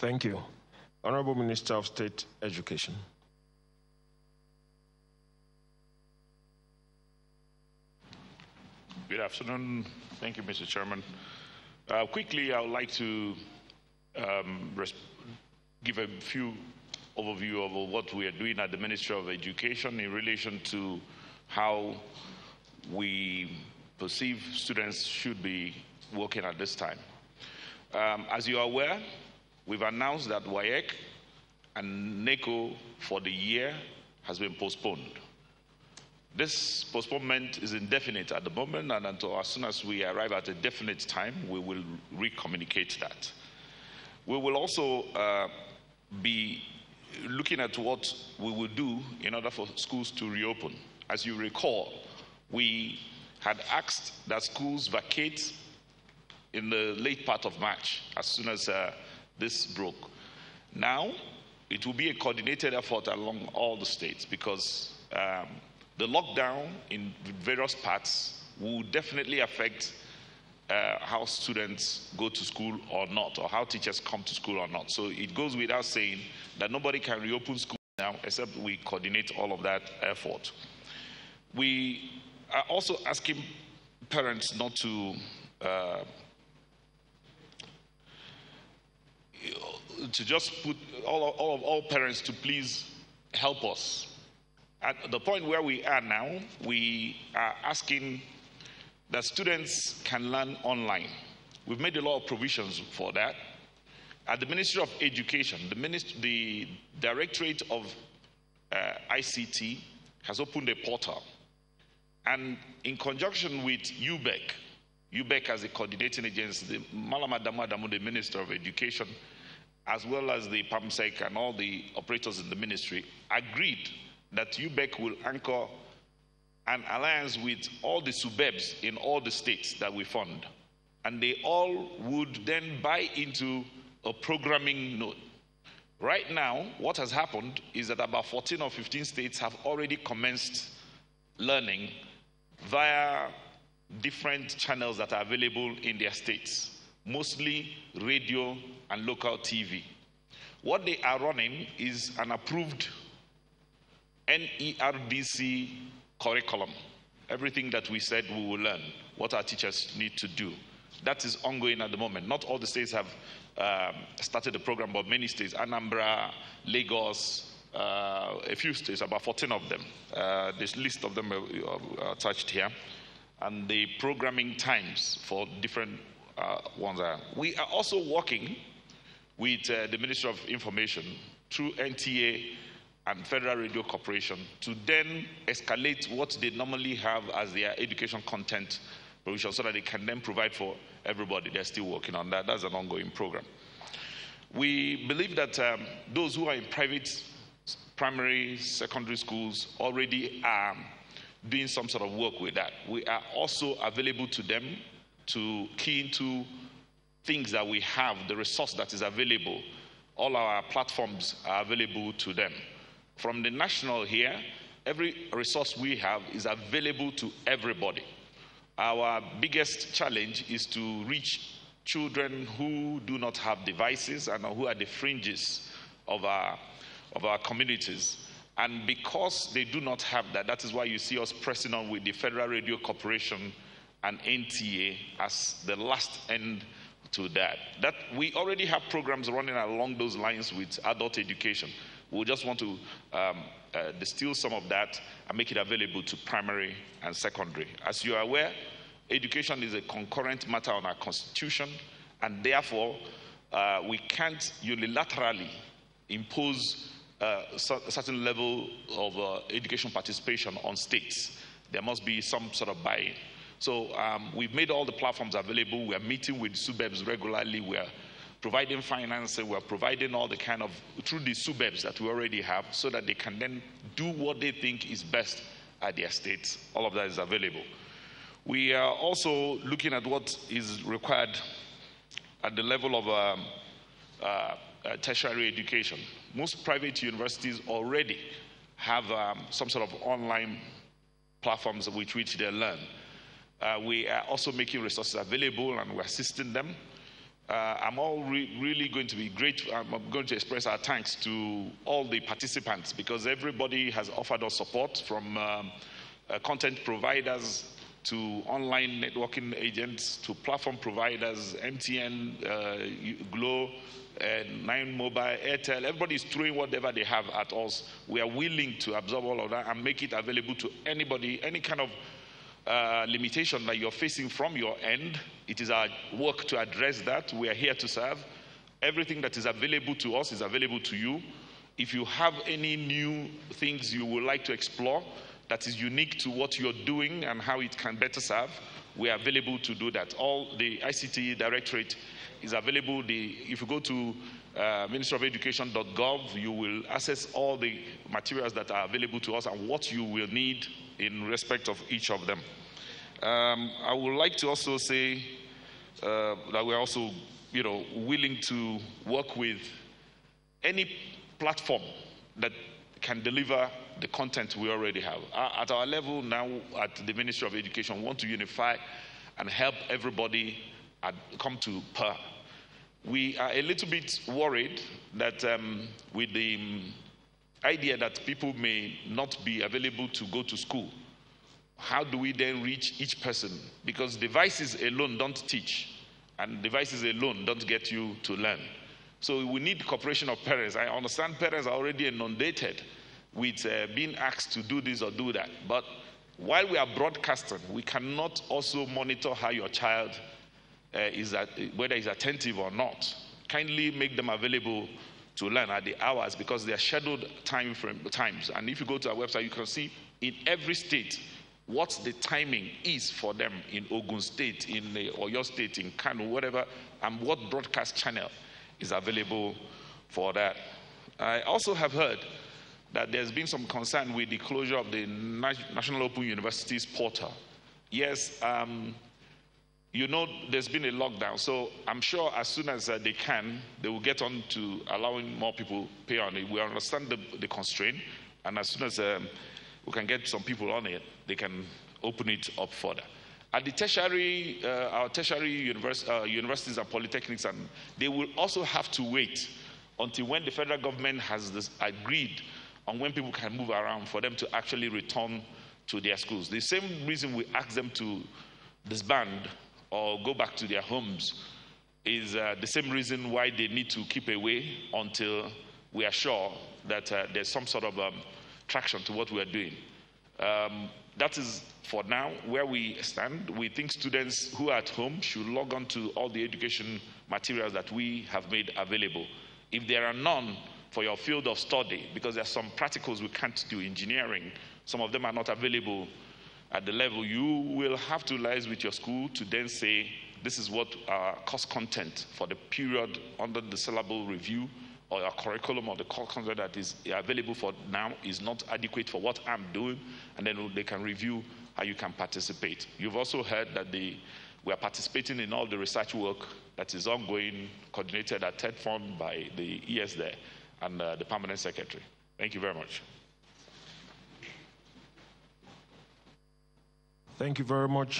Thank you. Honorable Minister of State Education. Good afternoon. Thank you, Mr. Chairman. Quickly, I would like to give a few overview of what we are doing at the Ministry of Education in relation to how we perceive students should be working at this time. As you are aware, we've announced that WAEC and NECO for the year has been postponed. This postponement is indefinite at the moment, and until as soon as we arrive at a definite time, we will recommunicate that. We will also be looking at what we will do in order for schools to reopen. As you recall, we had asked that schools vacate in the late part of March, as soon as this broke. Now, it will be a coordinated effort along all the states, because the lockdown in various parts will definitely affect how students go to school or not, or how teachers come to school or not. So it goes without saying that nobody can reopen school now, except we coordinate all of that effort. We are also asking parents not to just put all parents to please help us. At the point where we are now, we are asking that students can learn online. We've made a lot of provisions for that. At the Ministry of Education, the Directorate of ICT has opened a portal. And in conjunction with UBEC as the coordinating agency, the Malam Adamu Adamu, the Minister of Education, as well as the PAMSEC and all the operators in the ministry, agreed that UBEC will anchor an alliance with all the suburbs in all the states that we fund. And they all would then buy into a programming node. Right now, what has happened is that about 14 or 15 states have already commenced learning via different channels that are available in their states, mostly radio and local TV. What they are running is an approved NERBC curriculum. Everything that we said we will learn, what our teachers need to do. That is ongoing at the moment. Not all the states have started the program, but many states, Anambra, Lagos, a few states, about 14 of them. This list of them are attached here. And the programming times for different ones are. We are also working with the Ministry of Information through NTA and Federal Radio Corporation to then escalate what they normally have as their education content provision so that they can then provide for everybody. They're still working on that. That's an ongoing program. We believe that those who are in private primary, secondary schools already are doing some sort of work with that. We are also available to them to key into things that we have, the resource that is available. All our platforms are available to them. From the national here, every resource we have is available to everybody. Our biggest challenge is to reach children who do not have devices and who are the fringes of our communities. And because they do not have that, that is why you see us pressing on with the Federal Radio Corporation and NTA as the last end to that. That we already have programs running along those lines with adult education. We just want to distill some of that and make it available to primary and secondary. As you are aware, education is a concurrent matter on our constitution, and therefore we can't unilaterally impose a certain level of education participation on states. There must be some sort of buy-in. So we've made all the platforms available. We are meeting with suburbs regularly. We are providing financing. We are providing all the kind of, through the suburbs that we already have, so that they can then do what they think is best at their states. All of that is available. We are also looking at what is required at the level of tertiary education. Most private universities already have some sort of online platforms with which they learn. We are also making resources available, and we're assisting them. I'm all really going to be grateful. I'm going to express our thanks to all the participants, because everybody has offered us support, from content providers to online networking agents to platform providers, MTN, Glo, 9mobile, Airtel. Everybody's throwing whatever they have at us. We are willing to absorb all of that and make it available to anybody, any kind of limitation that you're facing from your end. It is our work to address that. We are here to serve. Everything that is available to us is available to you. If you have any new things you would like to explore that is unique to what you're doing and how it can better serve, we are available to do that. All the ICT directorate is available. If you go to ministryofelucation.gov, you will access all the materials that are available to us and what you will need in respect of each of them. I would like to also say that we're also, willing to work with any platform that can deliver the content we already have. At our level now, at the Ministry of Education, we want to unify and help everybody come to par. We are a little bit worried that with the idea that people may not be available to go to school, how do we then reach each person? Because devices alone don't teach, and devices alone don't get you to learn. So we need cooperation of parents. I understand parents are already inundated with being asked to do this or do that. But while we are broadcasting, we cannot also monitor how your child whether he's attentive or not. Kindly make them available to learn at the hours, because they are scheduled times. And if you go to our website, you can see in every state what the timing is for them, in Ogun State, in Oyo State, in Kano, whatever, and what broadcast channel is available for that. I also have heard that there's been some concern with the closure of the National Open Universities portal. Yes, there's been a lockdown, so I'm sure as soon as they can, they will get on to allowing more people pay on it. We understand the constraint, and as soon as we can get some people on it, they can open it up further. At the tertiary, our tertiary universities and polytechnics, and they will also have to wait until when the federal government has agreed on when people can move around for them to actually return to their schools. The same reason we ask them to disband or go back to their homes is the same reason why they need to keep away until we are sure that there's some sort of traction to what we are doing. That is, for now, where we stand. We think students who are at home should log on to all the education materials that we have made available. If there are none for your field of study, because there are some practicals we can't do, engineering, some of them are not available at the level, you will have to liaise with your school to then say, this is what our course content for the period under the syllable review or our curriculum or the course content that is available for now is not adequate for what I'm doing, and then they can review how you can participate. You've also heard that we are participating in all the research work that is ongoing, coordinated at TED Fund by the ES there and the Permanent Secretary. Thank you very much. Thank you very much.